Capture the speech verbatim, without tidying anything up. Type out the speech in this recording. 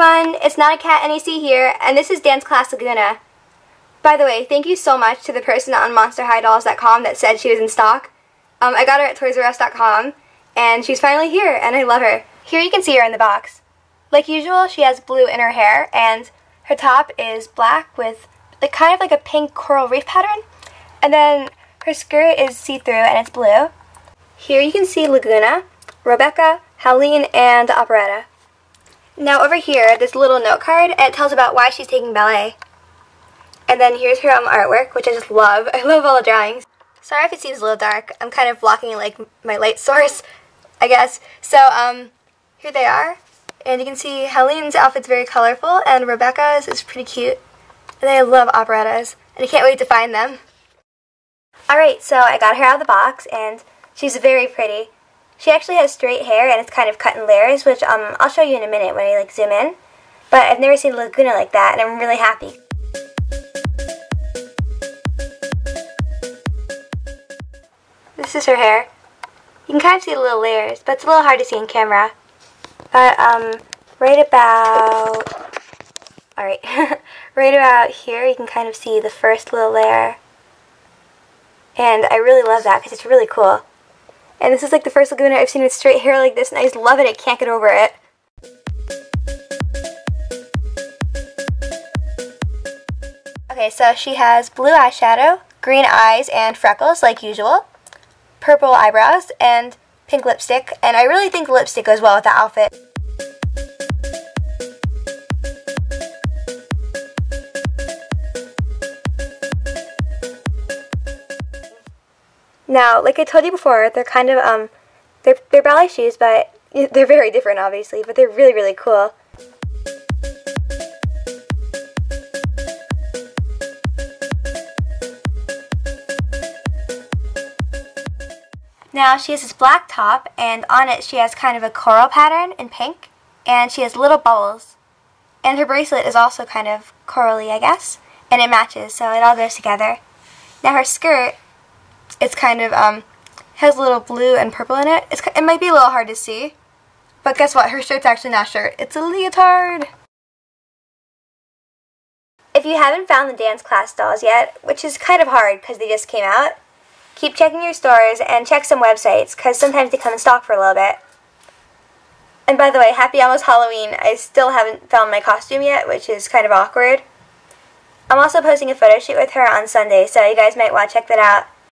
everyone, it's Not a Cat N A C here, and this is Dance Class Lagoona. By the way, thank you so much to the person on Monster High Dolls dot com that said she was in stock. Um, I got her at Toys R Us dot com, and she's finally here, and I love her. Here you can see her in the box. Like usual, she has blue in her hair, and her top is black with like kind of like a pink coral reef pattern, and then her skirt is see-through and it's blue. Here you can see Lagoona, Rebecca, Helene, and Operetta. Now over here, this little note card, and it tells about why she's taking ballet. And then here's her um, artwork, which I just love. I love all the drawings. Sorry if it seems a little dark. I'm kind of blocking like my light source, I guess. So um, here they are. And you can see Helene's outfit's very colorful, and Rebecca's is pretty cute. And I love Operettas, and I can't wait to find them. Alright, so I got her out of the box, and she's very pretty. She actually has straight hair, and it's kind of cut in layers, which um, I'll show you in a minute when I like zoom in. But I've never seen Lagoona like that, and I'm really happy. This is her hair. You can kind of see the little layers, but it's a little hard to see in camera. But um, right about, all right, right about here, you can kind of see the first little layer, and I really love that because it's really cool. And this is like the first Lagoona I've seen with straight hair like this, and I just love it. I can't get over it. Okay, so she has blue eyeshadow, green eyes and freckles like usual, purple eyebrows, and pink lipstick. And I really think lipstick goes well with the outfit. Now, like I told you before, they're kind of, um, they're, they're ballet shoes, but they're very different, obviously, but they're really, really cool. Now, she has this black top, and on it she has kind of a coral pattern in pink, and she has little bubbles. And her bracelet is also kind of corally, I guess, and it matches, so it all goes together. Now, her skirt, it's kind of, um, has a little blue and purple in it. It's, it might be a little hard to see, but guess what? Her shirt's actually not a shirt. It's a leotard! If you haven't found the Dance Class dolls yet, which is kind of hard because they just came out, keep checking your stores and check some websites because sometimes they come in stock for a little bit. And by the way, happy almost Halloween. I still haven't found my costume yet, which is kind of awkward. I'm also posting a photo shoot with her on Sunday, so you guys might want to check that out.